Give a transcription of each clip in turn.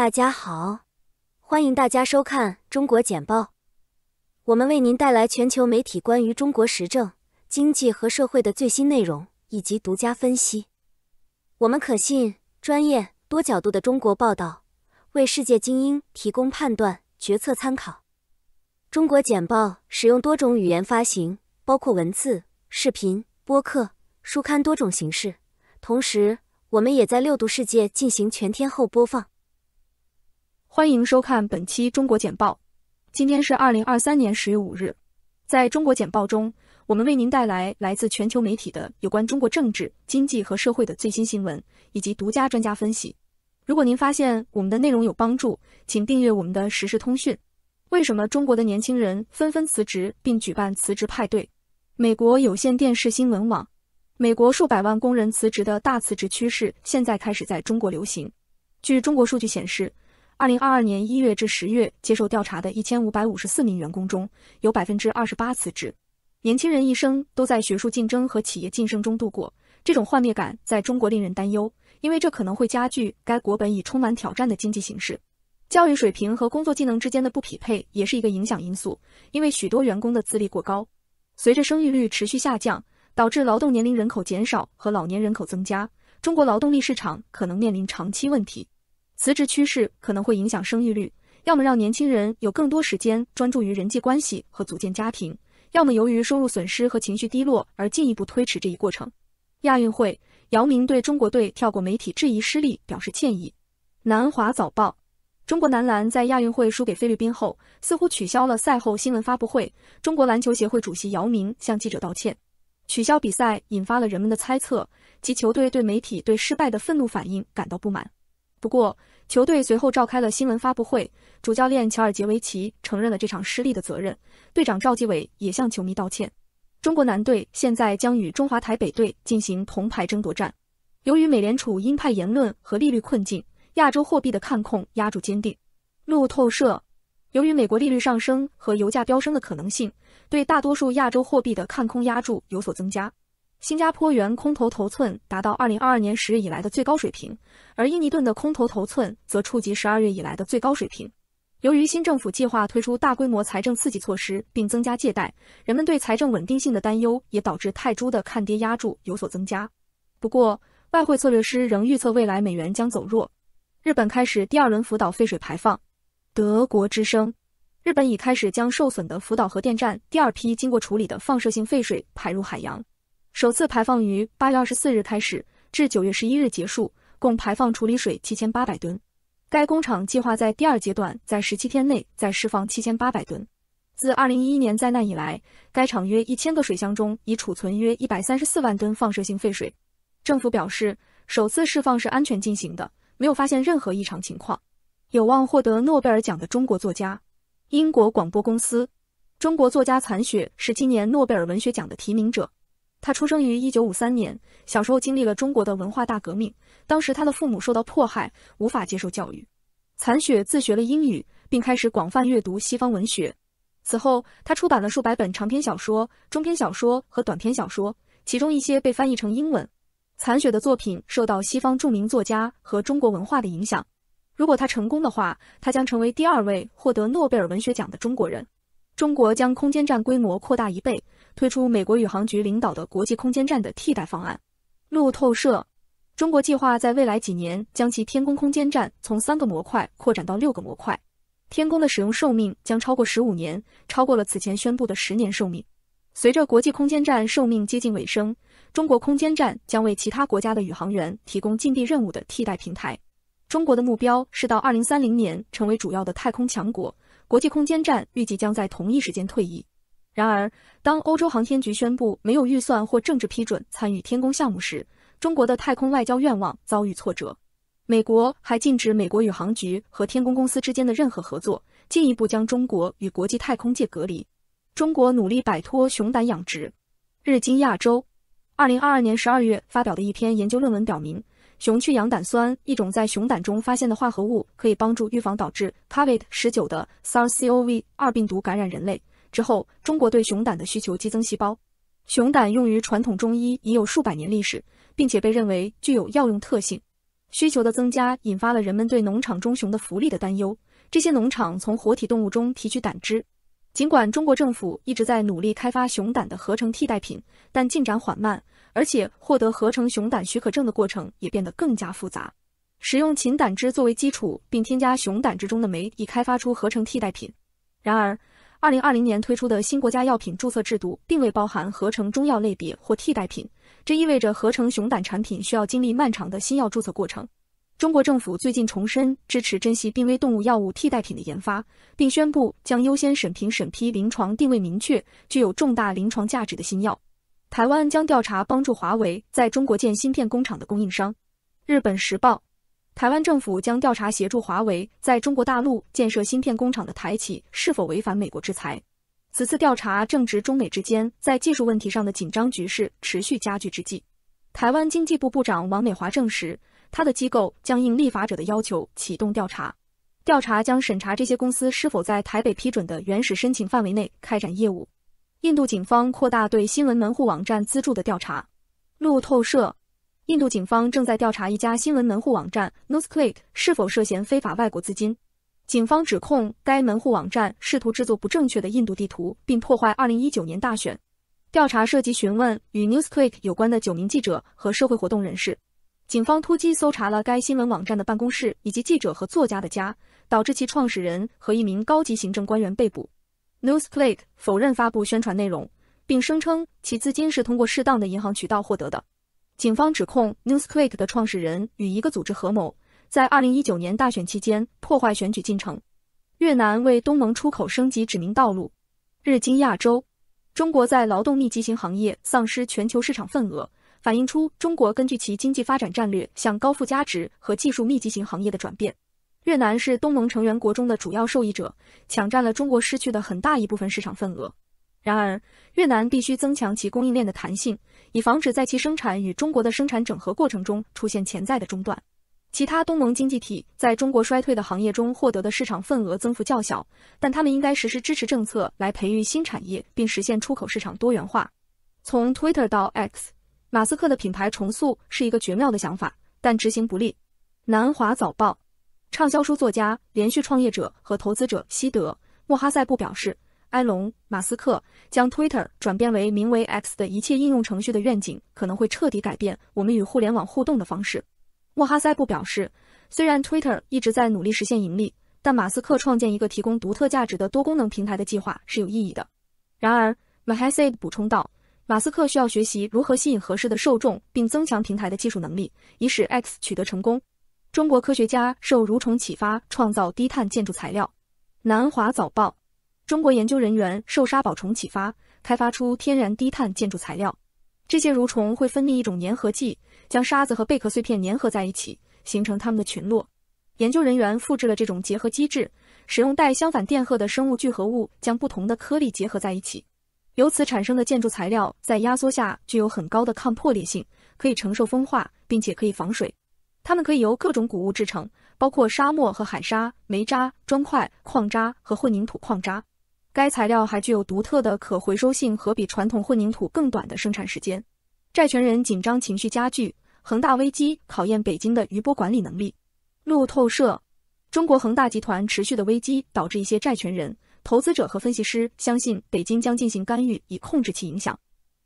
大家好，欢迎大家收看《中国简报》，我们为您带来全球媒体关于中国时政、经济和社会的最新内容以及独家分析。我们可信、专业、多角度的中国报道，为世界精英提供判断、决策参考。中国简报使用多种语言发行，包括文字、视频、播客、书刊多种形式。同时，我们也在六度世界进行全天候播放。欢迎收看本期《中国简报》，今天是2023年10月5日。在《中国简报》中，我们为您带来来自全球媒体的有关中国政治、经济和社会的最新新闻，以及独家专家分析。如果您发现我们的内容有帮助，请订阅我们的时事通讯。为什么中国的年轻人纷纷辞职并举办辞职派对？美国有线电视新闻网，美国数百万工人辞职的大辞职趋势现在开始在中国流行。据中国数据显示，2022年1月至10月接受调查的1554名员工中，有 28% 辞职。年轻人一生都在学术竞争和企业晋升中度过，这种幻灭感在中国令人担忧，因为这可能会加剧该国本已充满挑战的经济形势。教育水平和工作技能之间的不匹配也是一个影响因素，因为许多员工的资历过高。随着生育率持续下降，导致劳动年龄人口减少和老年人口增加，中国劳动力市场可能面临长期问题。辞职趋势可能会影响生育率，要么让年轻人有更多时间专注于人际关系和组建家庭，要么由于收入损失和情绪低落而进一步推迟这一过程。亚运会，姚明对中国队跳过媒体质疑失利表示歉意。南华早报，中国男篮在亚运会输给菲律宾后，似乎取消了赛后新闻发布会，中国篮球协会主席姚明向记者道歉。取消比赛引发了人们的猜测，及球队对媒体对失败的愤怒反应感到不满。不过，球队随后召开了新闻发布会，主教练乔尔杰维奇承认了这场失利的责任，队长赵继伟也向球迷道歉。中国男队现在将与中华台北队进行铜牌争夺战。由于美联储鹰派言论和利率困境，亚洲货币的看空压住坚定。路透社，由于美国利率上升和油价飙升的可能性，对大多数亚洲货币的看空压注有所增加。新加坡元空头头寸达到2022年10月以来的最高水平，而印尼盾的空头头寸则触及12月以来的最高水平。由于新政府计划推出大规模财政刺激措施并增加借贷，人们对财政稳定性的担忧也导致泰铢的看跌压注有所增加。不过，外汇策略师仍预测未来美元将走弱。日本开始第二轮福岛废水排放。德国之声，日本已开始将受损的福岛核电站第二批经过处理的放射性废水排入海洋。首次排放于8月24日开始，至9月11日结束，共排放处理水7800吨。该工厂计划在第二阶段在17天内再释放7800吨。自2011年灾难以来，该厂约1000个水箱中已储存约134万吨放射性废水。政府表示，首次释放是安全进行的，没有发现任何异常情况。有望获得诺贝尔奖的中国作家。英国广播公司，中国作家残雪是今年诺贝尔文学奖的提名者。他出生于1953年，小时候经历了中国的文化大革命，当时他的父母受到迫害，无法接受教育。残雪自学了英语，并开始广泛阅读西方文学。此后，他出版了数百本长篇小说、中篇小说和短篇小说，其中一些被翻译成英文。残雪的作品受到西方著名作家和中国文化的影响。如果他成功的话，他将成为第二位获得诺贝尔文学奖的中国人。中国将空间站规模扩大1倍，推出美国宇航局领导的国际空间站的替代方案。路透社，中国计划在未来几年将其天宫空间站从3个模块扩展到6个模块。天宫的使用寿命将超过15年，超过了此前宣布的10年寿命。随着国际空间站寿命接近尾声，中国空间站将为其他国家的宇航员提供近地任务的替代平台。中国的目标是到2030年成为主要的太空强国。国际空间站预计将在同一时间退役。然而，当欧洲航天局宣布没有预算或政治批准参与天宫项目时，中国的太空外交愿望遭遇挫折。美国还禁止美国宇航局和天宫公司之间的任何合作，进一步将中国与国际太空界隔离。中国努力摆脱熊胆养殖。日经亚洲2022年12月发表的一篇研究论文表明，熊去氧胆酸，一种在熊胆中发现的化合物，可以帮助预防导致 COVID-19 的 SARS-CoV-2 病毒感染人类。之后，中国对熊胆的需求激增细胞。熊胆用于传统中医已有数百年历史，并且被认为具有药用特性。需求的增加引发了人们对农场中熊的福利的担忧。这些农场从活体动物中提取胆汁。尽管中国政府一直在努力开发熊胆的合成替代品，但进展缓慢，而且获得合成熊胆许可证的过程也变得更加复杂。使用禽胆汁作为基础，并添加熊胆汁中的酶，以开发出合成替代品。然而， 2020年推出的新国家药品注册制度并未包含合成中药类别或替代品，这意味着合成熊胆产品需要经历漫长的新药注册过程。中国政府最近重申支持珍稀濒危动物药物替代品的研发，并宣布将优先审评审批临床定位明确、具有重大临床价值的新药。台湾将调查帮助华为在中国建芯片工厂的供应商。日本时报。 台湾政府将调查协助华为在中国大陆建设芯片工厂的台企是否违反美国制裁。此次调查正值中美之间在技术问题上的紧张局势持续加剧之际。台湾经济部部长王美华证实，他的机构将应立法者的要求启动调查。调查将审查这些公司是否在台北批准的原始申请范围内开展业务。印度警方扩大对新闻门户网站资助的调查。路透社。 印度警方正在调查一家新闻门户网站 NewsClick 是否涉嫌非法外国资金。警方指控该门户网站试图制作不正确的印度地图，并破坏2019年大选。调查涉及询问与 NewsClick 有关的9名记者和社会活动人士。警方突击搜查了该新闻网站的办公室以及记者和作家的家，导致其创始人和一名高级行政官员被捕。NewsClick 否认发布宣传内容，并声称其资金是通过适当的银行渠道获得的。 警方指控 NewsClick 的创始人与一个组织合谋，在2019年大选期间破坏选举进程。越南为东盟出口升级指明道路。日经亚洲，中国在劳动密集型行业丧失全球市场份额，反映出中国根据其经济发展战略向高附加值和技术密集型行业的转变。越南是东盟成员国中的主要受益者，抢占了中国失去的很大一部分市场份额。 然而，越南必须增强其供应链的弹性，以防止在其生产与中国的生产整合过程中出现潜在的中断。其他东盟经济体在中国衰退的行业中获得的市场份额增幅较小，但他们应该实施支持政策来培育新产业，并实现出口市场多元化。从 Twitter 到 X， 马斯克的品牌重塑是一个绝妙的想法，但执行不力。南华早报，畅销书作家、连续创业者和投资者西德·莫哈塞布表示。 埃隆·马斯克将 Twitter 转变为名为 X 的一切应用程序的愿景，可能会彻底改变我们与互联网互动的方式。莫哈塞布表示，虽然 Twitter 一直在努力实现盈利，但马斯克创建一个提供独特价值的多功能平台的计划是有意义的。然而，马哈塞补充道，马斯克需要学习如何吸引合适的受众，并增强平台的技术能力，以使 X 取得成功。中国科学家受蠕虫启发，创造低碳建筑材料。南华早报。 中国研究人员受沙宝虫启发，开发出天然低碳建筑材料。这些蠕虫会分泌一种粘合剂，将沙子和贝壳碎片粘合在一起，形成它们的群落。研究人员复制了这种结合机制，使用带相反电荷的生物聚合物将不同的颗粒结合在一起。由此产生的建筑材料在压缩下具有很高的抗破裂性，可以承受风化，并且可以防水。它们可以由各种谷物制成，包括沙漠和海沙、煤渣、砖块、矿渣和混凝土矿渣。 该材料还具有独特的可回收性和比传统混凝土更短的生产时间。债权人紧张情绪加剧，恒大危机考验北京的余波管理能力。路透社，中国恒大集团持续的危机导致一些债权人、投资者和分析师相信北京将进行干预以控制其影响。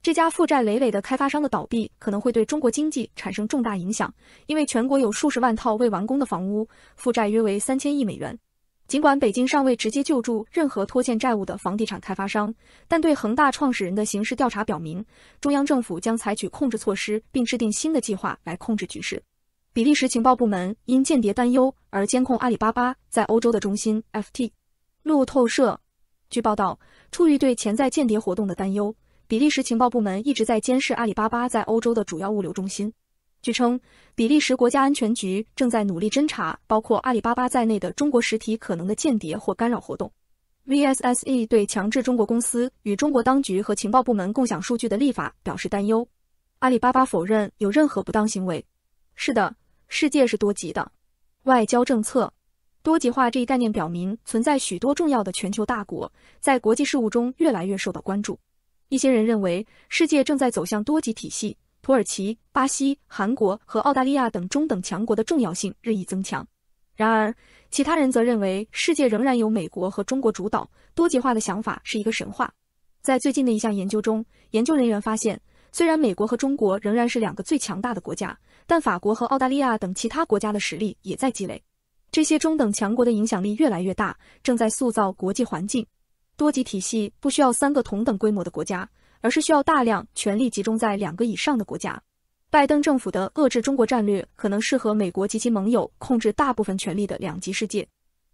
这家负债累累的开发商的倒闭可能会对中国经济产生重大影响，因为全国有数十万套未完工的房屋，负债约为3000亿美元。 尽管北京尚未直接救助任何拖欠债务的房地产开发商，但对恒大创始人的刑事调查表明，中央政府将采取控制措施，并制定新的计划来控制局势。比利时情报部门因间谍担忧而监控阿里巴巴在欧洲的中心 FT。路透社，据报道，出于对潜在间谍活动的担忧，比利时情报部门一直在监视阿里巴巴在欧洲的主要物流中心。 据称，比利时国家安全局正在努力侦查包括阿里巴巴在内的中国实体可能的间谍或干扰活动。VSSE 对强制中国公司与中国当局和情报部门共享数据的立法表示担忧。阿里巴巴否认有任何不当行为。是的，世界是多极的。外交政策，多极化这一概念表明存在许多重要的全球大国在国际事务中越来越受到关注。一些人认为世界正在走向多极体系。土耳其、巴西、韩国和澳大利亚等中等强国的重要性日益增强。然而，其他人则认为世界仍然由美国和中国主导，多极化的想法是一个神话。在最近的一项研究中，研究人员发现，虽然美国和中国仍然是两个最强大的国家，但法国和澳大利亚等其他国家的实力也在积累。这些中等强国的影响力越来越大，正在塑造国际环境。多极体系不需要三个同等规模的国家，而是需要大量权力集中在两个以上的国家。拜登政府的遏制中国战略可能适合美国及其盟友控制大部分权力的两极世界。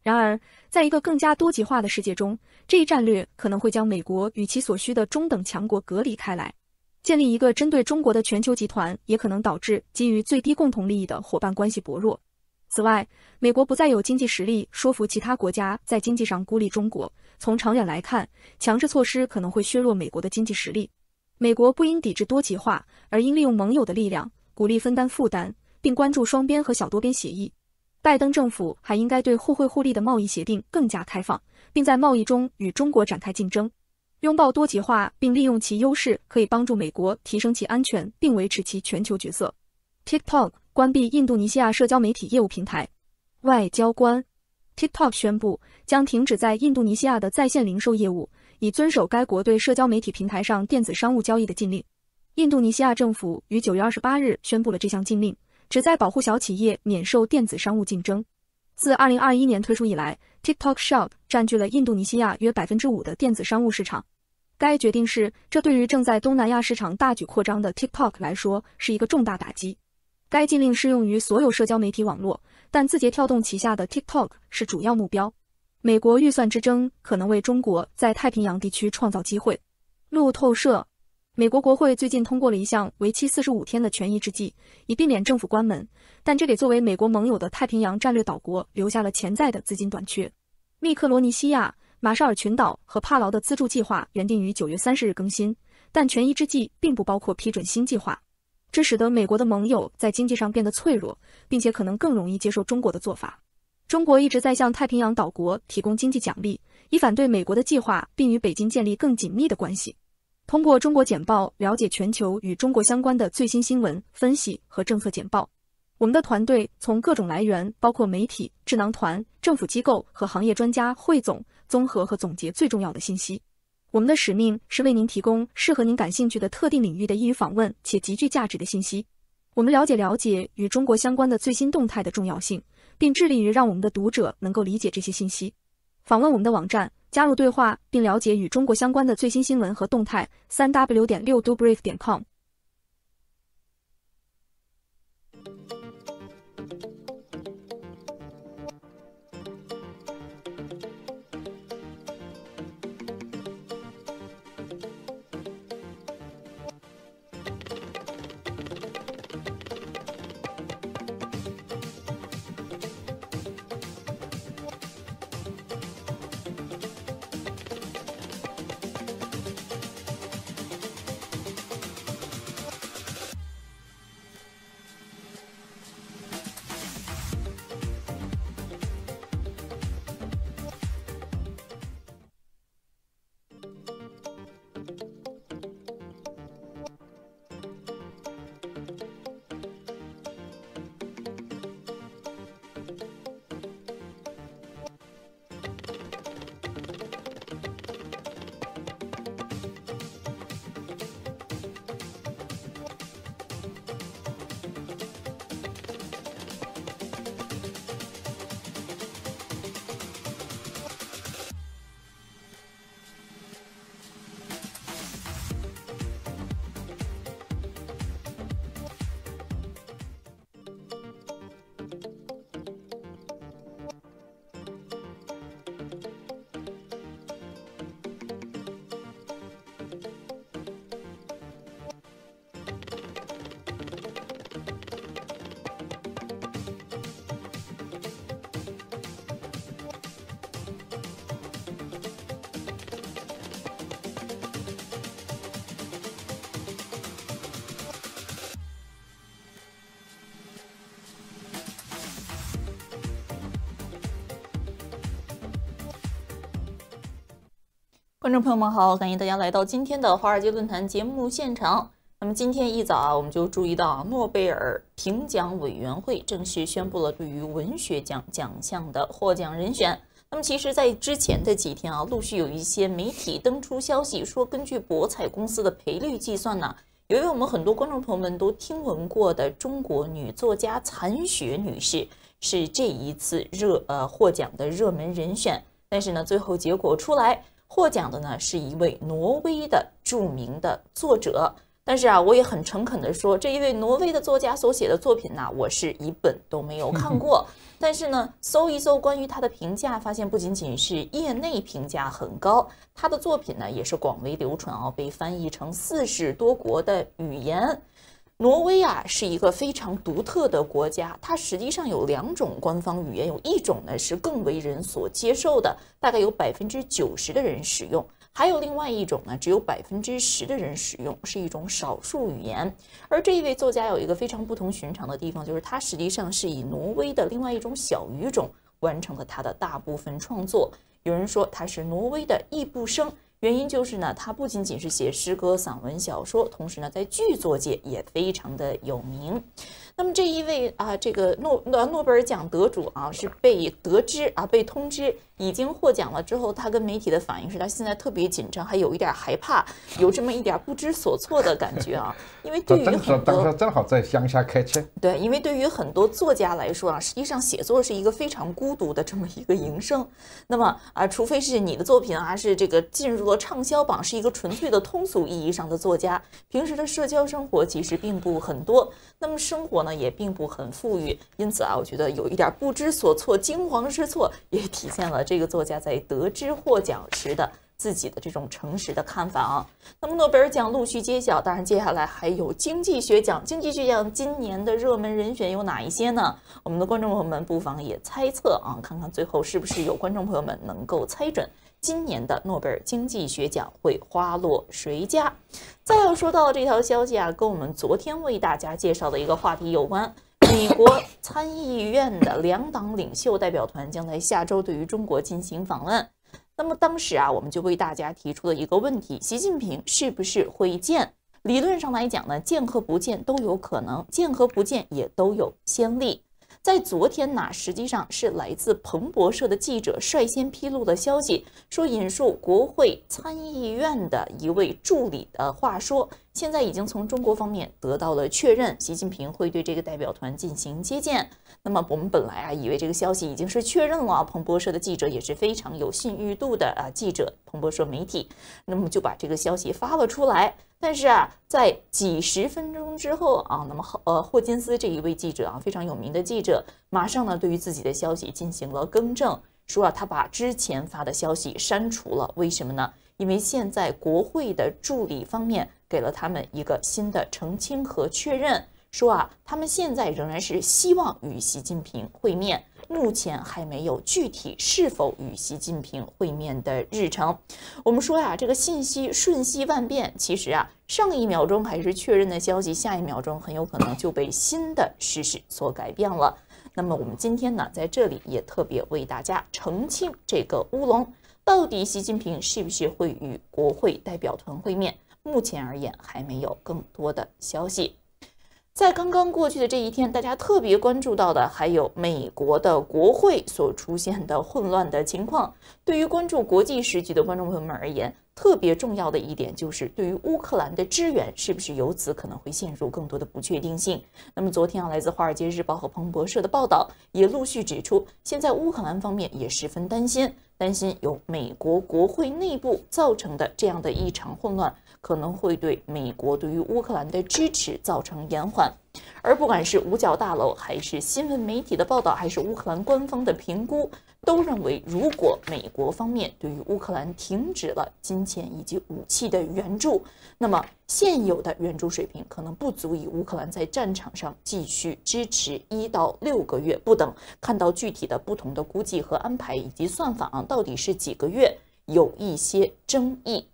然而，在一个更加多极化的世界中，这一战略可能会将美国与其所需的中等强国隔离开来。建立一个针对中国的全球集团，也可能导致基于最低共同利益的伙伴关系薄弱。此外，美国不再有经济实力说服其他国家在经济上孤立中国。从长远来看，强制措施可能会削弱美国的经济实力。美国不应抵制多极化，而应利用盟友的力量，鼓励分担负担，并关注双边和小多边协议。拜登政府还应该对互惠互利的贸易协定更加开放，并在贸易中与中国展开竞争。拥抱多极化并利用其优势，可以帮助美国提升其安全并维持其全球角色。TikTok 关闭印度尼西亚社交媒体业务平台。外交官 TikTok 宣布将停止在印度尼西亚的在线零售业务，以遵守该国对社交媒体平台上电子商务交易的禁令。印度尼西亚政府于9月28日宣布了这项禁令，旨在保护小企业免受电子商务竞争。自2021年推出以来， TikTok Shop 占据了印度尼西亚约 5% 的电子商务市场。该决定是这对于正在东南亚市场大举扩张的 TikTok 来说是一个重大打击。该禁令适用于所有社交媒体网络，但字节跳动旗下的 TikTok 是主要目标。美国预算之争可能为中国在太平洋地区创造机会。路透社，美国国会最近通过了一项为期45天的权宜之计，以避免政府关门，但这给作为美国盟友的太平洋战略岛国留下了潜在的资金短缺。密克罗尼西亚、马绍尔群岛和帕劳的资助计划原定于9月30日更新，但权宜之计并不包括批准新计划。这使得美国的盟友在经济上变得脆弱，并且可能更容易接受中国的做法。中国一直在向太平洋岛国提供经济奖励，以反对美国的计划，并与北京建立更紧密的关系。通过中国简报了解全球与中国相关的最新新闻、分析和政策简报。我们的团队从各种来源，包括媒体、智囊团、政府机构和行业专家汇总、综合和总结最重要的信息。我们的使命是为您提供适合您感兴趣的特定领域的易于访问且极具价值的信息。我们了解与中国相关的最新动态的重要性，并致力于让我们的读者能够理解这些信息。访问我们的网站，加入对话，并了解与中国相关的最新新闻和动态。3w.6dubrief.com观众朋友们好，感谢大家来到今天的华尔街论坛节目现场。那么今天一早啊，我们就注意到啊，诺贝尔评奖委员会正式宣布了对于文学奖项的获奖人选。那么其实，在之前的几天啊，陆续有一些媒体登出消息说，根据博彩公司的赔率计算呢，由于我们很多观众朋友们都听闻过的中国女作家残雪女士是这一次获奖的热门人选，但是呢，最后结果出来，获奖的呢是一位挪威的著名的作者。 但是啊，我也很诚恳地说，这一位挪威的作家所写的作品呢，我是一本都没有看过。但是呢，搜一搜关于他的评价，发现不仅仅是业内评价很高，他的作品呢也是广为流传啊，被翻译成40多国的语言。挪威啊是一个非常独特的国家，它实际上有2种官方语言，有一种呢是更为人所接受的，大概有90%的人使用。 还有另外一种呢，只有10%的人使用，是一种少数语言。而这一位作家有一个非常不同寻常的地方，就是他实际上是以挪威的另外一种小语种完成了他的大部分创作。有人说他是挪威的易卜生，原因就是呢，他不仅仅是写诗歌、散文、小说，同时呢，在剧作界也非常的有名。 那么这一位啊，这个诺贝尔奖得主啊，是被通知已经获奖了之后，他跟媒体的反应是他现在特别紧张，还有一点害怕，有这么一点不知所措的感觉啊。因为对于很多他正好在乡下开车，对，因为对于很多作家来说啊，实际上写作是一个非常孤独的这么一个营生。那么啊，除非是你的作品啊是这个进入了畅销榜，是一个纯粹的通俗意义上的作家，平时的社交生活其实并不很多。那么生活呢？ 也并不很富裕，因此啊，我觉得有一点不知所措、惊慌失措，也体现了这个作家在得知获奖时的自己的这种诚实的看法啊。那么诺贝尔奖陆续揭晓，当然接下来还有经济学奖。经济学奖今年的热门人选有哪一些呢？我们的观众朋友们不妨也猜测啊，看看最后是不是有观众朋友们能够猜准。 今年的诺贝尔经济学奖会花落谁家？再要说到这条消息啊，跟我们昨天为大家介绍的一个话题有关。美国参议院的2党领袖代表团将在下周对于中国进行访问。那么当时啊，我们就为大家提出了一个问题：习近平是不是会见？理论上来讲呢，见和不见都有可能，见和不见也都有先例。 在昨天呢，实际上是来自彭博社的记者率先披露的消息，说引述国会参议院的一位助理的话说，现在已经从中国方面得到了确认，习近平会对这个代表团进行接见。那么我们本来啊，以为这个消息已经是确认了，彭博社的记者也是非常有信誉度的啊记者，彭博社媒体，那么就把这个消息发了出来。 但是啊，在几十分钟之后啊，那么霍金斯这一位记者啊，非常有名的记者，马上呢对于自己的消息进行了更正，说啊他把之前发的消息删除了。为什么呢？因为现在国会的助理方面给了他们一个新的澄清和确认，说啊他们现在仍然是希望与习近平会面。 目前还没有具体是否与习近平会面的日程。我们说呀，这个信息瞬息万变，其实啊，上一秒钟还是确认的消息，下一秒钟很有可能就被新的事实所改变了。那么我们今天呢，在这里也特别为大家澄清这个乌龙，到底习近平是不是会与国会代表团会面？目前而言，还没有更多的消息。 在刚刚过去的这一天，大家特别关注到的还有美国的国会所出现的混乱的情况。对于关注国际时局的观众朋友们而言，特别重要的一点就是，对于乌克兰的支援是不是由此可能会陷入更多的不确定性。那么，昨天啊，来自《华尔街日报》和彭博社的报道也陆续指出，现在乌克兰方面也十分担心由美国国会内部造成的这样的一场混乱。 可能会对美国对于乌克兰的支持造成延缓，而不管是五角大楼，还是新闻媒体的报道，还是乌克兰官方的评估，都认为如果美国方面对于乌克兰停止了金钱以及武器的援助，那么现有的援助水平可能不足以乌克兰在战场上继续支持1到6个月不等。看到具体的不同的估计和安排以及算法啊，到底是几个月，有一些争议。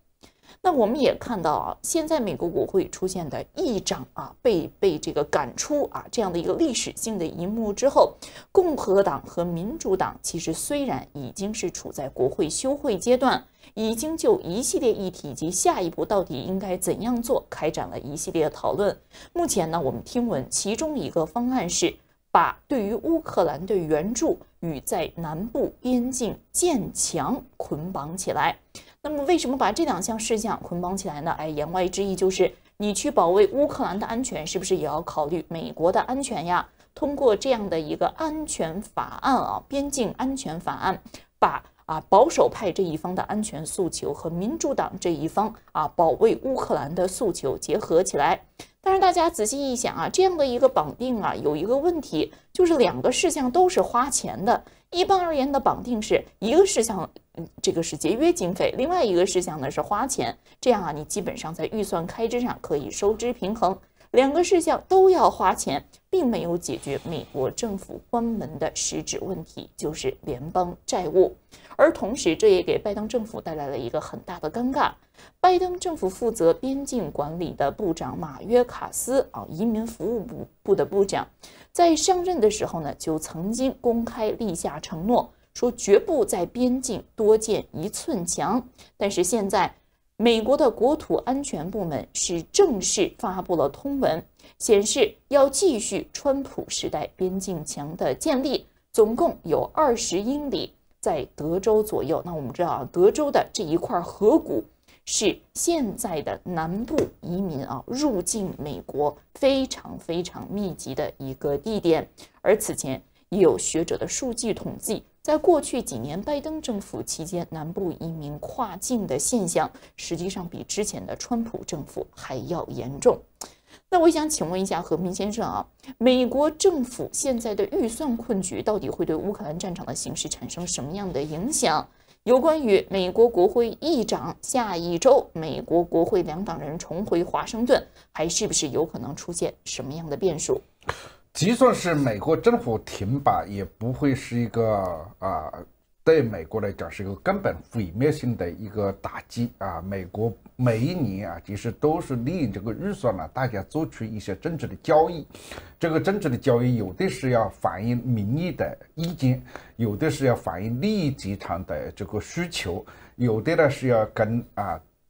那我们也看到啊，现在美国国会出现的议长啊被这个赶出啊这样的一个历史性的一幕之后，共和党和民主党其实虽然已经是处在国会休会阶段，已经就一系列议题以及下一步到底应该怎样做开展了一系列的讨论。目前呢，我们听闻其中一个方案是把对于乌克兰的援助与在南部边境建墙捆绑起来。那么为什么把这两项事项捆绑起来呢？哎，言外之意就是你去保卫乌克兰的安全，是不是也要考虑美国的安全呀？通过这样的一个安全法案啊，边境安全法案，把保守派这一方的安全诉求和民主党这一方保卫乌克兰的诉求结合起来。但是大家仔细一想啊，这样的一个绑定啊，有一个问题，就是两个事项都是花钱的。一般而言的绑定是一个事项，这个是节约经费，另外一个事项呢是花钱。这样啊，你基本上在预算开支上可以收支平衡。两个事项都要花钱，并没有解决美国政府关门的实质问题，就是联邦债务。而同时，这也给拜登政府带来了一个很大的尴尬。拜登政府负责边境管理的部长马约卡斯啊，移民服务部的部长，在上任的时候呢，就曾经公开立下承诺，说绝不在边境多建一寸墙。但是现在，美国的国土安全部门是正式发布了通文，显示要继续川普时代边境墙的建立，总共有20英里，在德州左右。那我们知道啊，德州的这一块河谷是现在的南部移民啊入境美国非常非常密集的一个地点，而此前也有学者的数据统计，在过去几年拜登政府期间，南部移民跨境的现象实际上比之前的川普政府还要严重。那我想请问一下和平先生啊，美国政府现在的预算困局到底会对乌克兰战场的形势产生什么样的影响？有关于美国国会议长，下一周美国国会两党人重回华盛顿，还是不是有可能出现什么样的变数？即算是美国政府停摆，也不会是一个对美国来讲是一个根本毁灭性的一个打击啊！美国每一年啊，其实都是利用这个预算呢，大家做出一些政治的交易。这个政治的交易，有的是要反映民意的意见，有的是要反映利益集团的这个需求，有的呢是要跟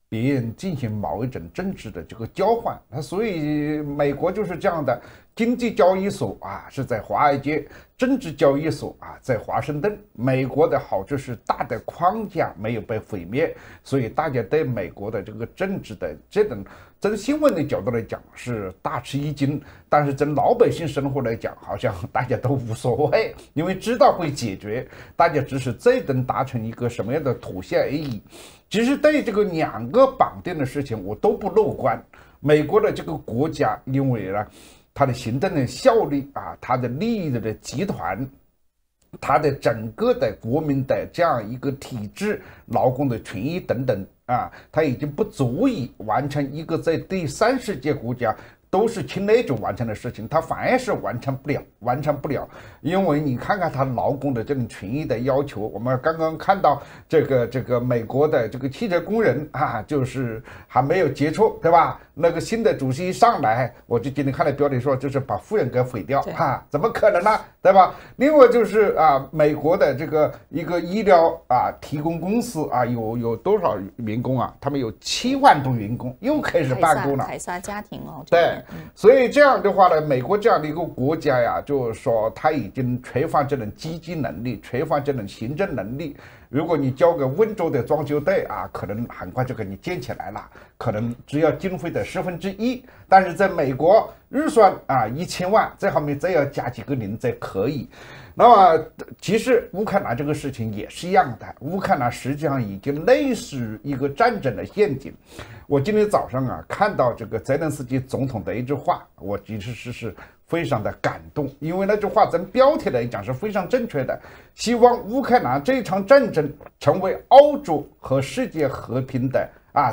别人进行某一种政治的这个交换，所以美国就是这样的经济交易所是在华尔街，政治交易所在华盛顿。美国的好处是大的框架没有被毁灭，所以大家对美国的这个政治的这种从新闻的角度来讲是大吃一惊，但是从老百姓生活来讲，好像大家都无所谓，因为知道会解决，大家只是最能达成一个什么样的妥协而已。其实对这个两个绑定的事情，我都不乐观。美国的这个国家，因为呢，它的行政的效率它的利益的集团，它的整个的国民的这样一个体制、劳工的权益等等它已经不足以完成一个在第三世界国家都是侵略者完成的事情，他反而是完成不了，因为你看看他劳工的这种权益的要求，我们刚刚看到这个美国的这个汽车工人就是还没有结束，对吧？那个新的主席一上来，我就今天看了标题说，就是把富人给毁掉怎么可能呢？对吧？另外就是美国的这个一个医疗提供公司有多少员工他们有7万多员工又开始罢工了，凯撒家庭对。所以这样的话呢，美国这样的一个国家就是说他已经缺乏这种积极能力，缺乏这种行政能力。如果你交给温州的装修队可能很快就给你建起来了，可能只要经费的1/10。但是在美国预算1000万，这后面再要加几个零才可以。那么其实乌克兰这个事情也是一样的，乌克兰实际上已经类似于一个战争的陷阱。我今天早上看到这个泽连斯基总统的一句话，我其实是非常的感动，因为那句话从标题来讲是非常正确的，希望乌克兰这一场战争成为欧洲和世界和平的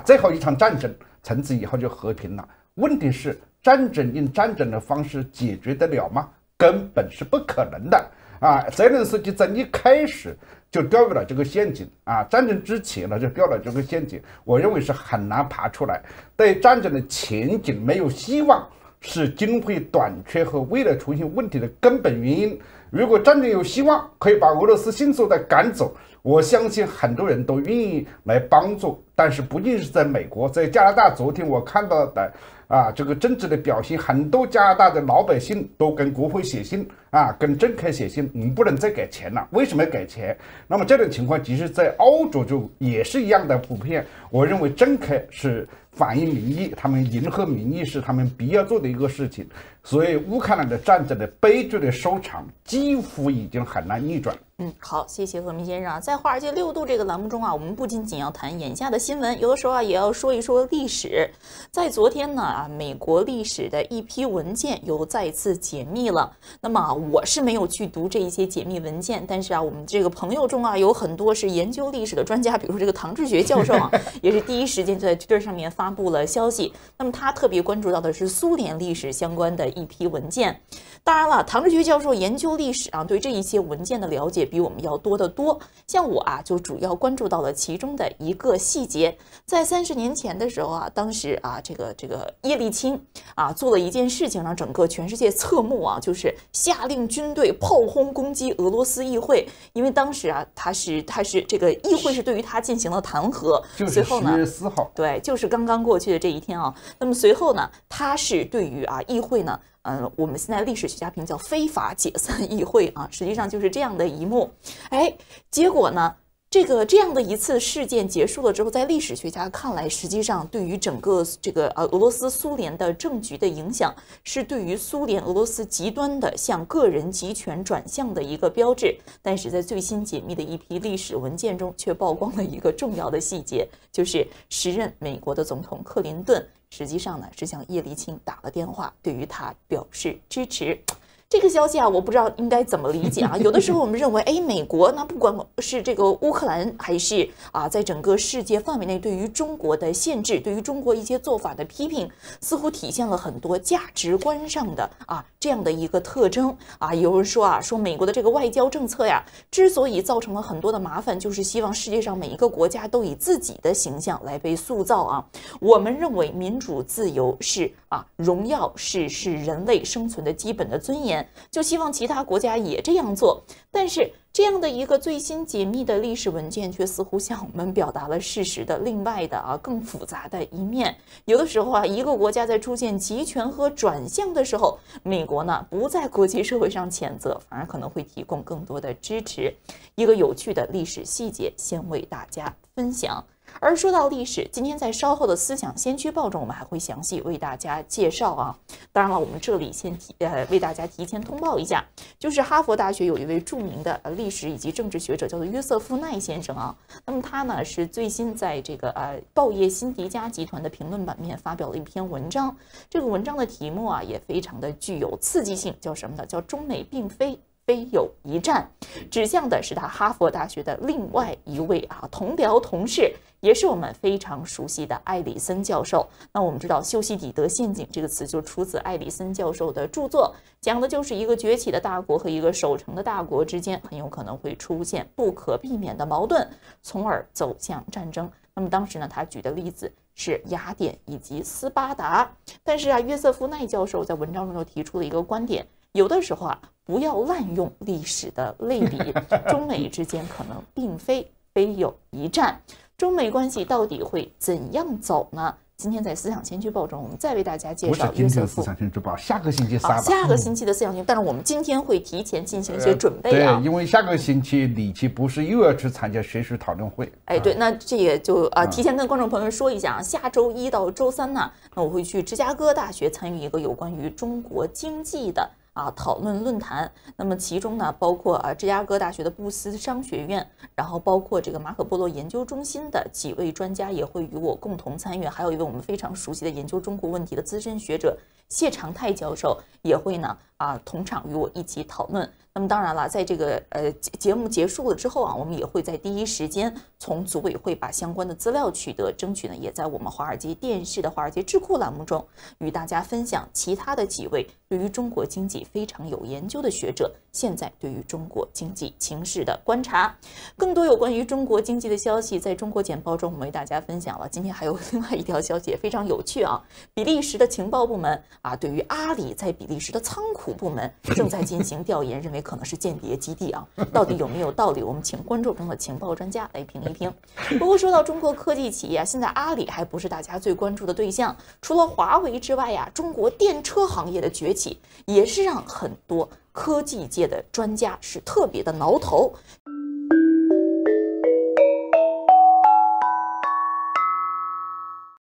最后一场战争，从此以后就和平了。问题是战争用战争的方式解决得了吗？根本是不可能的。啊，泽连斯基在一开始就掉入了这个陷阱啊，战争之前呢就掉了这个陷阱，我认为是很难爬出来。对战争的前景没有希望，是经费短缺和未来出现问题的根本原因。如果战争有希望，可以把俄罗斯迅速的赶走，我相信很多人都愿意来帮助。但是不仅是在美国，在加拿大，昨天我看到的啊，这个政治的表现，很多加拿大的老百姓都跟国会写信啊，跟政客写信，我们不能再给钱了。为什么给钱？那么这种情况其实在欧洲就也是一样的普遍。我认为政客是反映民意，他们迎合民意是他们必要做的一个事情。所以乌克兰的战争的悲剧的收场几乎已经很难逆转。好，谢谢何明先生啊。在《华尔街六度》这个栏目中啊，我们不仅仅要谈眼下的新闻，有的时候啊也要说一说历史。在昨天呢啊，美国历史的一批文件又再次解密了。那么啊，我是没有去读这一些解密文件，但是啊，我们这个朋友中啊有很多是研究历史的专家，比如说这个唐志学教授啊，也是第一时间就在Twitter上面发布了消息。那么他特别关注到的是苏联历史相关的一批文件。当然了，唐志学教授研究历史啊，对这一些文件的了解比我们要多得多。像我啊，就主要关注到了其中的一个细节。在30年前的时候啊，当时啊，这个叶利钦啊做了一件事情，让整个全世界侧目啊，就是下令军队炮轰攻击俄罗斯议会。因为当时啊，他是这个议会是对于他进行了弹劾。就是10月4号。对，就是刚刚过去的这一天啊。那么随后呢，他是对于啊议会呢。我们现在历史学家评叫非法解散议会啊，实际上就是这样的一幕。哎，结果呢，这样的一次事件结束了之后，在历史学家看来，实际上对于整个这个俄罗斯苏联的政局的影响，是对于苏联俄罗斯极端的向个人集权转向的一个标志。但是在最新解密的一批历史文件中，却曝光了一个重要的细节，就是时任美国的总统克林顿。实际上呢，是向叶利钦打了电话，对于他表示支持。这个消息啊，我不知道应该怎么理解啊。有的时候我们认为，哎，美国那不管是这个乌克兰，还是啊，在整个世界范围内对于中国的限制，对于中国一些做法的批评，似乎体现了很多价值观上的啊这样的一个特征啊。有人说啊，说美国的这个外交政策呀，之所以造成了很多的麻烦，就是希望世界上每一个国家都以自己的形象来被塑造啊。我们认为民主自由是啊荣耀，是人类生存的基本的尊严，就希望其他国家也这样做。但是这样的一个最新解密的历史文件，却似乎向我们表达了事实的另外的啊更复杂的一面。有的时候啊，一个国家在出现集权和转向的时候，美国呢不在国际社会上谴责，反而可能会提供更多的支持。一个有趣的历史细节，先为大家分享。而说到历史，今天在稍后的思想先驱报中，我们还会详细为大家介绍啊。当然了，我们这里先为大家提前通报一下，就是哈佛大学有一位著名的历史以及政治学者，叫做约瑟夫奈先生啊。那么他呢是最新在这个报业辛迪加集团的评论版面发表了一篇文章，这个文章的题目啊也非常的具有刺激性，叫什么呢？叫中美并非有一战，指向的是他哈佛大学的另外一位啊同僚同事，也是我们非常熟悉的艾里森教授。那我们知道修昔底德陷阱这个词就出自艾里森教授的著作，讲的就是一个崛起的大国和一个守成的大国之间很有可能会出现不可避免的矛盾，从而走向战争。那么当时呢，他举的例子是雅典以及斯巴达。但是啊，约瑟夫奈教授在文章中就提出了一个观点，有的时候啊，不要滥用历史的类比，中美之间可能并非有一战。中美关系到底会怎样走呢？今天在《思想先驱报》中，我们再为大家介绍约瑟夫。不是今天的《思想先驱报》，下个星期3吧。下个星期的《思想先驱》，但是我们今天会提前进行一些准备啊。对，因为下个星期李琦博士又要去参加学术讨论会。哎，对，那这也就提前跟观众朋友们说一下啊，下周1到周3呢，那我会去芝加哥大学参与一个有关于中国经济的啊讨论论坛。那么其中呢，包括芝加哥大学的布斯商学院，然后包括这个马可波罗研究中心的几位专家也会与我共同参与，还有一位我们非常熟悉的研究中国问题的资深学者谢长泰教授也会呢啊，同场与我一起讨论。那么当然了，在这个节目结束了之后啊，我们也会在第一时间从组委会把相关的资料取得，争取呢也在我们华尔街电视的华尔街智库栏目中与大家分享其他的几位对于中国经济非常有研究的学者现在对于中国经济情势的观察。更多有关于中国经济的消息，在中国简报中我们为大家分享了。今天还有另外一条消息也非常有趣啊，比利时的情报部门啊，对于阿里在比利时的仓库部门正在进行调研，认为可能是间谍基地啊，到底有没有道理？我们请观众中的情报专家来评一评。不过说到中国科技企业啊，现在阿里还不是大家最关注的对象。除了华为之外呀，中国电车行业的崛起也是让很多科技界的专家是特别的挠头。